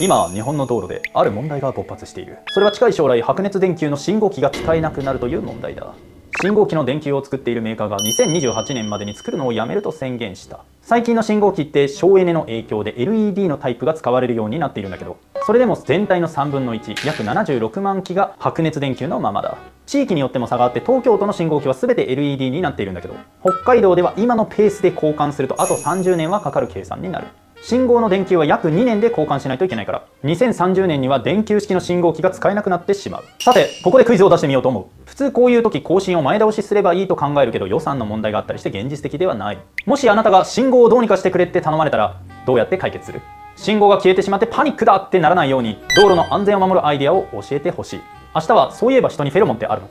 今、日本の道路である問題が勃発している。それは近い将来、白熱電球の信号機が使えなくなるという問題だ。信号機の電球を作っているメーカーが2028年までに作るのをやめると宣言した。最近の信号機って省エネの影響で LED のタイプが使われるようになっているんだけど、それでも全体の3分の1、約76万基が白熱電球のままだ。地域によっても差があって、東京都の信号機は全て LED になっているんだけど、北海道では今のペースで交換するとあと30年はかかる計算になる。信号の電球は約2年で交換しないといけないから、2030年には電球式の信号機が使えなくなってしまう。さて、ここでクイズを出してみようと思う。普通こういう時、更新を前倒しすればいいと考えるけど、予算の問題があったりして現実的ではない。もしあなたが信号をどうにかしてくれって頼まれたら、どうやって解決する？信号が消えてしまってパニックだってならないように、道路の安全を守るアイデアを教えてほしい。明日はそういえば人にフェロモンってあるの？